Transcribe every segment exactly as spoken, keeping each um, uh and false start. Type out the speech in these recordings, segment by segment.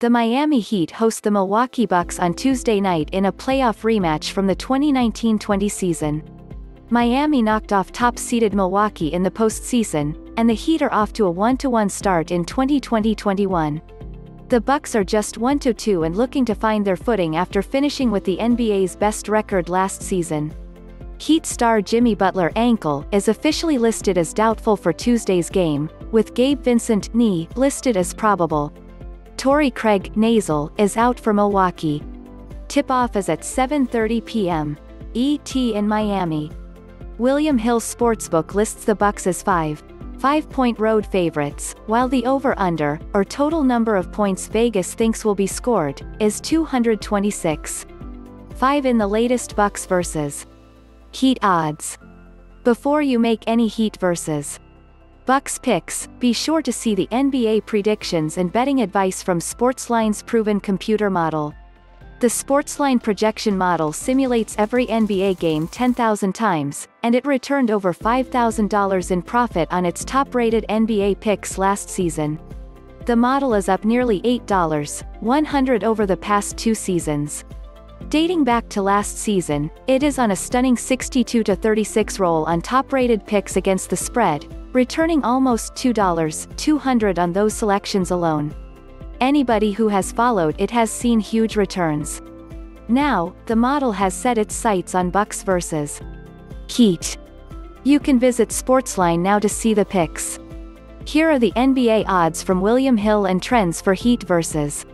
The Miami Heat host the Milwaukee Bucks on Tuesday night in a playoff rematch from the twenty nineteen twenty season. Miami knocked off top-seeded Milwaukee in the postseason, and the Heat are off to a one to one start in twenty twenty twenty-one. The Bucks are just one to two and looking to find their footing after finishing with the N B A's best record last season. Heat star Jimmy Butler ankle is officially listed as doubtful for Tuesday's game, with Gabe Vincent knee listed as probable. Torrey Craig nasal is out for Milwaukee. Tip-off is at seven thirty p m E T in Miami. William Hill Sportsbook lists the Bucks as five point road favorites, while the over-under, or total number of points Vegas thinks will be scored, is two hundred twenty-six. five in the latest Bucks versus Heat odds. Before you make any Heat versus Bucks picks, be sure to see the N B A predictions and betting advice from SportsLine's proven computer model. The SportsLine projection model simulates every N B A game ten thousand times, and it returned over five thousand dollars in profit on its top-rated N B A picks last season. The model is up nearly eight dollars and one cent over the past two seasons. Dating back to last season, it is on a stunning sixty-two to thirty-six roll on top-rated picks against the spread, returning almost two dollars and two cents on those selections alone. Anybody who has followed it has seen huge returns. Now, the model has set its sights on Bucks versus Heat. You can visit SportsLine now to see the picks. Here are the N B A odds from William Hill and trends for Heat versus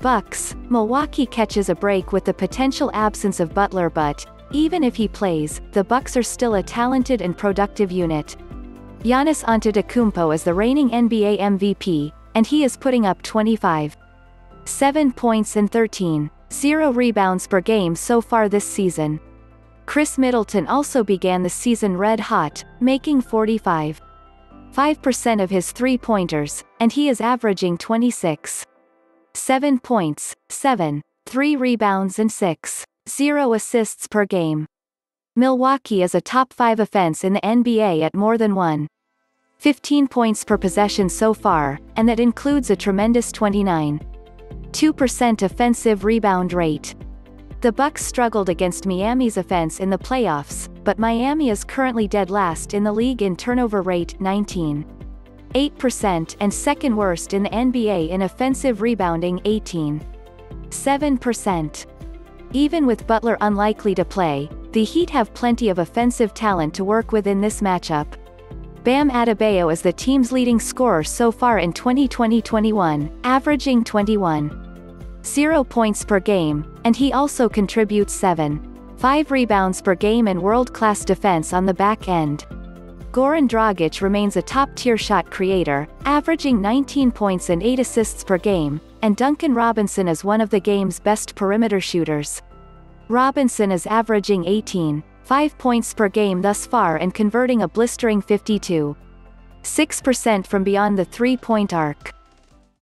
Bucks. Milwaukee catches a break with the potential absence of Butler, but even if he plays, the Bucks are still a talented and productive unit. Giannis Antetokounmpo is the reigning N B A M V P. And he is putting up twenty-five point seven points and thirteen point zero rebounds per game so far this season. Khris Middleton also began the season red-hot, making forty-five point five percent of his three-pointers, and he is averaging twenty-six point seven points, seven point three rebounds and six point zero assists per game. Milwaukee is a top five offense in the N B A at more than one point one five points per possession so far, and that includes a tremendous twenty-nine point two percent offensive rebound rate. The Bucks struggled against Miami's offense in the playoffs, but Miami is currently dead last in the league in turnover rate, nineteen point eight percent, and second worst in the N B A in offensive rebounding, eighteen point seven percent. Even with Butler unlikely to play, the Heat have plenty of offensive talent to work with in this matchup. Bam Adebayo is the team's leading scorer so far in twenty twenty twenty-one, averaging twenty-one point zero points per game, and he also contributes seven point five rebounds per game and world-class defense on the back end. Goran Dragic remains a top-tier shot creator, averaging nineteen points and eight assists per game, and Duncan Robinson is one of the game's best perimeter shooters. Robinson is averaging eighteen point five points per game thus far and converting a blistering fifty-two point six percent from beyond the three-point arc.